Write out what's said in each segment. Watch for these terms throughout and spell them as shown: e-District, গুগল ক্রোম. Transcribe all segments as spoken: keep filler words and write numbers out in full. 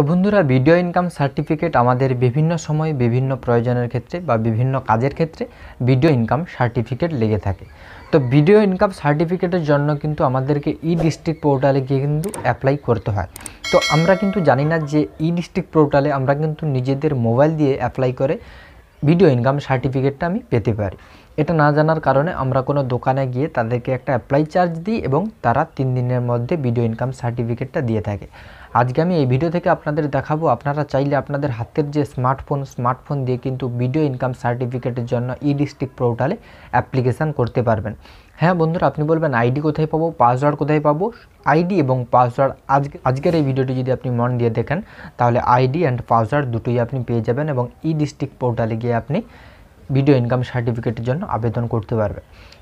तो बंधुरा video income certificate आमादेर विभिन्न समय विभिन्न प्रयोजनेर क्षेत्रे बा विभिन्न काजेर क्षेत्रे भिडियो इनकाम सार्टिफिकेट लेगे थाके। तो भिडियो इनकाम सार्टिफिकेटेर जन्य किन्तु आमादेरके ई डिस्ट्रिक्ट पोर्टाले गिये किन्तु अप्लाई करते हय। तो आमरा किन्तु जानि ना जे ई डिस्ट्रिक्ट पोर्टाले आमरा किन्तु निजेदेर मोबाइल दिये अप्लाई करे भिडियो इनकाम सार्टिफिकेटटा आमि पेते पारि। এটা না জানার কারণে আমরা কোনো দোকানে গিয়ে তাদেরকে একটা অ্যাপ্লাই চার্জ দিই এবং তারা তিন দিনের মধ্যে ভিডিও ইনকাম সার্টিফিকেটটা দিয়ে থাকে। আজকে আমি এই ভিডিও থেকে আপনাদের দেখাবো আপনারা চাইলে আপনাদের হাতের যে স্মার্টফোন স্মার্টফোন দিয়ে কিন্তু ভিডিও ইনকাম সার্টিফিকেটের জন্য ই ডিস্ট্রিক্ট পোর্টালে অ্যাপ্লিকেশন করতে পারবেন। হ্যাঁ বন্ধুরা, আপনি বলবেন আইডি কোথায় পাবো, পাসওয়ার্ড কোথায় পাবো। আইডি এবং পাসওয়ার্ড আজকে আজকের এই ভিডিওটি যদি আপনি মন দিয়ে দেখেন তাহলে আইডি অ্যান্ড পাসওয়ার্ড দুটোই আপনি পেয়ে যাবেন এবং ই ডিস্ট্রিক্ট পোর্টালে গিয়ে আপনি ভিডিও ইনকাম সার্টিফিকেটের জন্য আবেদন করতে পারবে।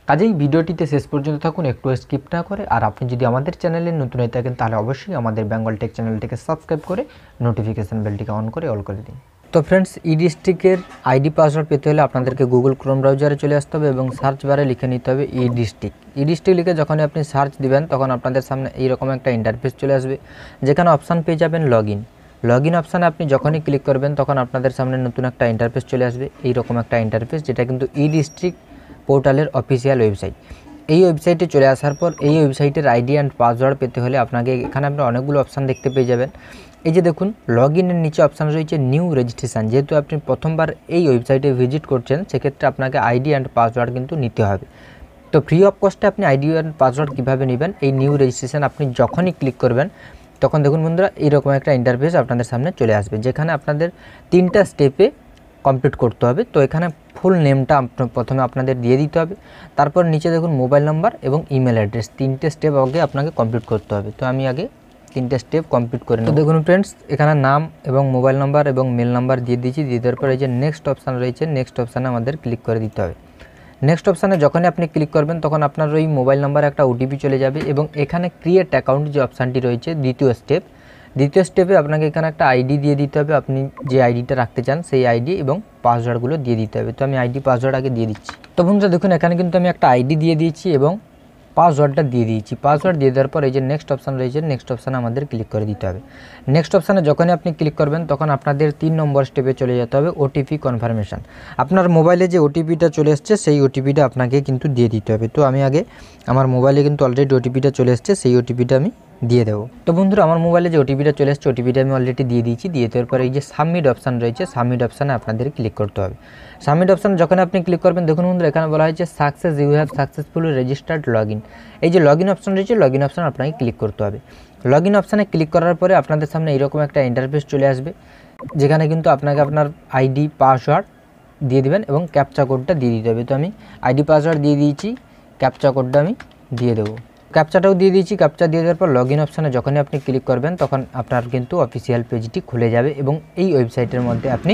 কাজেই ভিডিওটিতে শেষ পর্যন্ত থাকুন, একটু স্কিপ না করে। আর আপনি যদি আমাদের চ্যানেলে নতুন হয়ে থাকেন তাহলে অবশ্যই আমাদের বেঙ্গল টেক চ্যানেলটিকে সাবস্ক্রাইব করে নোটিফিকেশন বেলটিকে অন করে অল করে দিন। তো ফ্রেন্ডস, ই ডিস্ট্রিক্টের আইডি পাসওয়ার্ড পেতে হলে আপনাদেরকে গুগল ক্রোম ব্রাউজারে চলে আসতে হবে এবং সার্চ বারে লিখে নিতে হবে ই ডিস্ট্রিক্ট। ই ডিস্ট্রিক্ট লিখে যখন আপনি সার্চ দিবেন তখন আপনাদের সামনে এইরকম একটা ইন্টারফেস চলে আসবে যেখানে অপশান পেয়ে যাবেন লগ ইন। लग इन अपशने अपनी जखनी क्लिक करबें तक अपन सामने नतून एक इंटरफेस चले आसम एक इंटरफेस जेटा क्योंकि इ डिस्ट्रिक्ट पोर्टालेर अफिसियल वेबसाइट। এই ওয়েবসাইটে চলে আসার পর এই ওয়েবসাইটের আইডি অ্যান্ড পাসওয়ার্ড পেতে হলে আপনাকে এখানে আপনি অনেকগুলো অপশান দেখতে পেয়ে যাবেন। এই যে দেখুন লগ ইনের নিচে অপশান রয়েছে নিউ রেজিস্ট্রেশন। যেহেতু আপনি প্রথমবার এই ওয়েবসাইটে ভিজিট করছেন সেক্ষেত্রে আপনাকে আইডি অ্যান্ড পাসওয়ার্ড কিন্তু নিতে হবে। তো ফ্রি অফ কস্টে আপনি আইডি অ্যান্ড পাসওয়ার্ড কীভাবে নেবেন, এই নিউ রেজিস্ট্রেশন আপনি যখনই क्लिक করবেন তখন দেখুন বন্ধুরা এরকম একটা ইন্টারফেস আপনাদের সামনে চলে আসবে যেখানে আপনাদের তিনটা স্টেপে কমপ্লিট করতে হবে। তো এখানে ফুল নেমটা প্রথমে আপনাদের দিয়ে দিতে হবে, তারপর নিচে দেখুন মোবাইল নাম্বার এবং ইমেল অ্যাড্রেস, তিনটে স্টেপ আগে আপনাকে কমপ্লিট করতে হবে। তো আমি আগে তিনটে স্টেপ কমপ্লিট করে নেব। তো দেখুন ফ্রেন্ডস, এখানে নাম এবং মোবাইল নাম্বার এবং মেল নাম্বার দিয়ে দিয়েছি। দিয়ে দেওয়ার পর এই যে নেক্সট অপশান রয়েছে নেক্সট অপশানে আমাদের ক্লিক করে দিতে হবে। নেক্সট অপশানে যখনই আপনি ক্লিক করবেন তখন আপনার ওই মোবাইল নাম্বারে একটা ওটিপি চলে যাবে এবং এখানে ক্রিয়েট অ্যাকাউন্ট যে অপশানটি রয়েছে দ্বিতীয় স্টেপ, দ্বিতীয় স্টেপে আপনাকে এখানে একটা আইডি দিয়ে দিতে হবে। আপনি যে আইডিটা রাখতে চান সেই আইডি এবং পাসওয়ার্ডগুলো দিয়ে দিতে হবে। তো আমি আইডি পাসওয়ার্ড আগে দিয়ে দিচ্ছি। তো বন্ধুরা দেখুন এখানে কিন্তু আমি একটা আইডি দিয়ে দিয়েছি এবং পাসওয়ার্ডটা দিয়ে দিয়েছি। পাসওয়ার্ড দিয়ে দেওয়ার পর এই যে নেক্সট অপশান রয়েছে নেক্সট অপশানে আমাদের ক্লিক করে দিতে হবে। নেক্সট অপশানে যখনই আপনি ক্লিক করবেন তখন আপনাদের তিন নম্বর স্টেপে চলে যেতে হবে ওটিপি কনফার্মেশন। আপনার মোবাইলে যে ওটিপিটা চলে এসছে সেই ওটিপিটা আপনাকে কিন্তু দিয়ে দিতে হবে। তো আমি আগে আমার মোবাইলে কিন্তু অলরেডি ওটিপিটা চলে এসছে, সেই ওটিপিটা আমি দিয়ে দেবো। তো বন্ধুরা আমার মোবাইলে যে ওটিপিটা চলে এসছে ওটিপিটা আমি অলরেডি দিয়ে দিয়েছি। দিয়ে দেওয়ার পর এই যে সাবমিট অপশান রয়েছে সাবমিট অপশানে আপনাদের ক্লিক করতে হবে। সাবমিট অপশান যখন আপনি ক্লিক করবেন দেখুন বন্ধুরা এখানে বলা হয়েছে success you have successfully registered log in. এই যে লগ ইন অপশান রয়েছে লগ ইন অপশান আপনাকে ক্লিক করতে হবে। লগ ইন অপশানে ক্লিক করার পরে আপনাদের সামনে এরকম একটা ইন্টারফেস চলে আসবে যেখানে কিন্তু আপনাকে আপনার আইডি পাসওয়ার্ড দিয়ে দেবেন এবং ক্যাপচা কোডটা দিয়ে দিতে হবে। তো আমি আইডি পাসওয়ার্ড দিয়ে দিয়েছি, ক্যাপচা কোডটা আমি দিয়ে দেবো, ক্যাপচাটাও দিয়ে দিয়েছি। ক্যাপচা দিয়ে দেওয়ার পর লগ ইন অপশানে যখনই আপনি ক্লিক করবেন তখন আপনার কিন্তু অফিসিয়াল পেজটি খুলে যাবে এবং এই ওয়েবসাইটের মধ্যে আপনি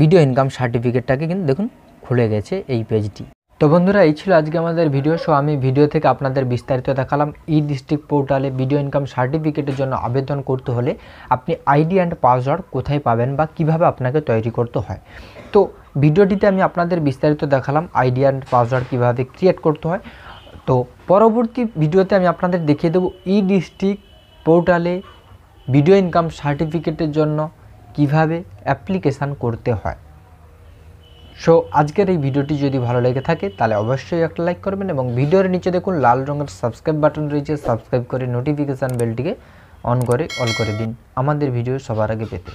ভিডিও ইনকাম সার্টিফিকেটটাকে কিন্তু দেখুন খুলে গেছে এই পেজটি। তো বন্ধুরা এই ছিল আজকে আমাদের ভিডিও। সো আমি ভিডিও থেকে আপনাদের বিস্তারিত দেখালাম ই ডিস্ট্রিক্ট পোর্টালে ভিডিও ইনকাম সার্টিফিকেটের জন্য আবেদন করতে হলে আপনি আইডি অ্যান্ড পাসওয়ার্ড কোথায় পাবেন বা কীভাবে আপনাকে তৈরি করতে হয়। তো ভিডিওটিতে আমি আপনাদের বিস্তারিত দেখালাম আইডি অ্যান্ড পাসওয়ার্ড কীভাবে ক্রিয়েট করতে হয়। তো পরবর্তী ভিডিওতে আমি আপনাদের দেখিয়ে দেবো ই ডিস্ট্রিক্ট পোর্টালে ভিডিও ইনকাম সার্টিফিকেটের জন্য কিভাবে অ্যাপ্লিকেশান করতে হয়। সো আজকের এই ভিডিওটি যদি ভালো লেগে থাকে তাহলে অবশ্যই একটা লাইক করবেন এবং ভিডিওর নিচে দেখুন লাল রঙের সাবস্ক্রাইব বাটন রয়েছে, সাবস্ক্রাইব করে নোটিফিকেশান বেলটিকে অন করে অল করে দিন আমাদের ভিডিও সবার আগে পেতে।